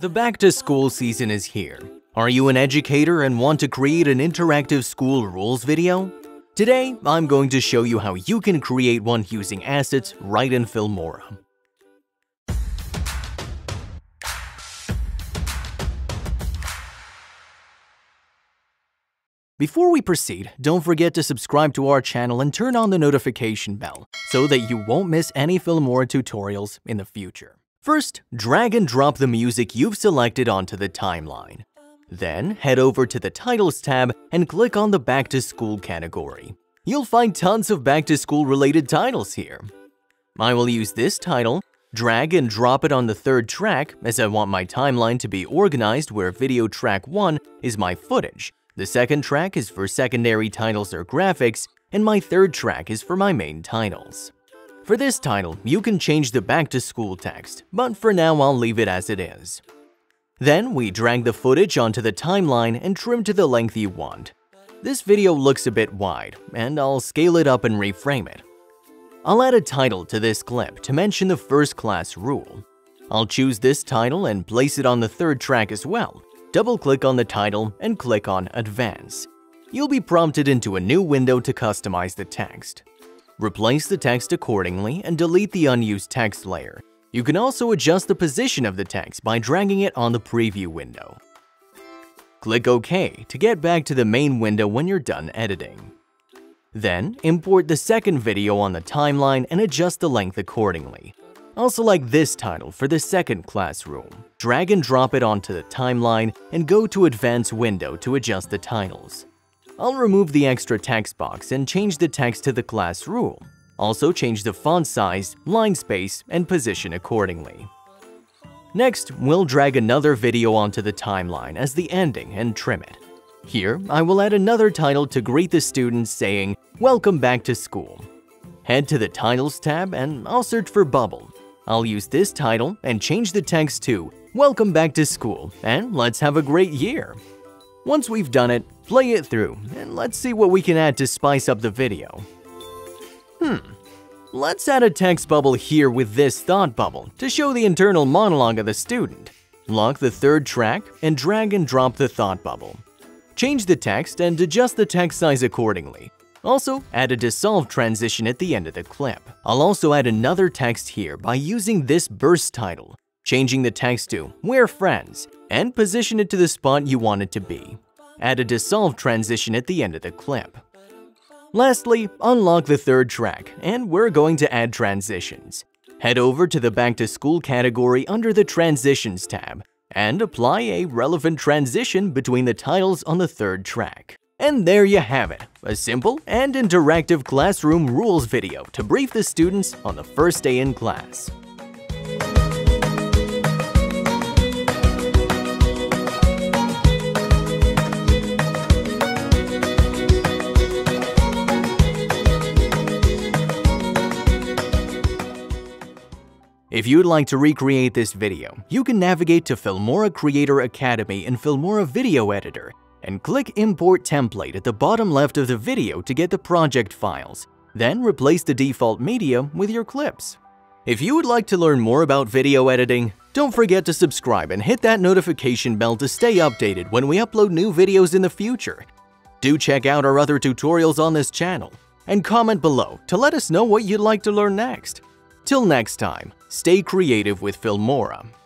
The back-to-school season is here. Are you an educator and want to create an interactive school rules video? Today, I'm going to show you how you can create one using assets right in Filmora. Before we proceed, don't forget to subscribe to our channel and turn on the notification bell so that you won't miss any Filmora tutorials in the future. First, drag and drop the music you've selected onto the timeline. Then, head over to the Titles tab and click on the Back to School category. You'll find tons of back to school related titles here. I will use this title, drag and drop it on the third track as I want my timeline to be organized where video track 1 is my footage, the second track is for secondary titles or graphics, and my third track is for my main titles. For this title, you can change the back-to-school text, but for now I'll leave it as it is. Then we drag the footage onto the timeline and trim to the length you want. This video looks a bit wide, and I'll scale it up and reframe it. I'll add a title to this clip to mention the first class rule. I'll choose this title and place it on the third track as well. Double-click on the title and click on Advance. You'll be prompted into a new window to customize the text. Replace the text accordingly and delete the unused text layer. You can also adjust the position of the text by dragging it on the preview window. Click OK to get back to the main window when you're done editing. Then, import the second video on the timeline and adjust the length accordingly. I'll select this title for the second classroom. Drag and drop it onto the timeline and go to Advanced window to adjust the titles. I'll remove the extra text box and change the text to the class rule. Also change the font size, line space, and position accordingly. Next, we'll drag another video onto the timeline as the ending and trim it. Here, I will add another title to greet the students saying, "Welcome back to school." Head to the Titles tab and I'll search for Bubble. I'll use this title and change the text to, "Welcome back to school and let's have a great year." Once we've done it, play it through, and let's see what we can add to spice up the video. Let's add a text bubble here with this thought bubble to show the internal monologue of the student. Lock the third track and drag and drop the thought bubble. Change the text and adjust the text size accordingly. Also, add a dissolve transition at the end of the clip. I'll also add another text here by using this burst title, changing the text to "We're friends," and position it to the spot you want it to be. Add a dissolve transition at the end of the clip. Lastly, unlock the third track, and we're going to add transitions. Head over to the Back to School category under the Transitions tab, and apply a relevant transition between the titles on the third track. And there you have it, a simple and interactive classroom rules video to brief the students on the first day in class. If you'd like to recreate this video, you can navigate to Filmora Creator Academy in Filmora Video Editor and click Import Template at the bottom left of the video to get the project files, then replace the default media with your clips. If you would like to learn more about video editing, don't forget to subscribe and hit that notification bell to stay updated when we upload new videos in the future. Do check out our other tutorials on this channel and comment below to let us know what you'd like to learn next. Till next time, stay creative with Filmora.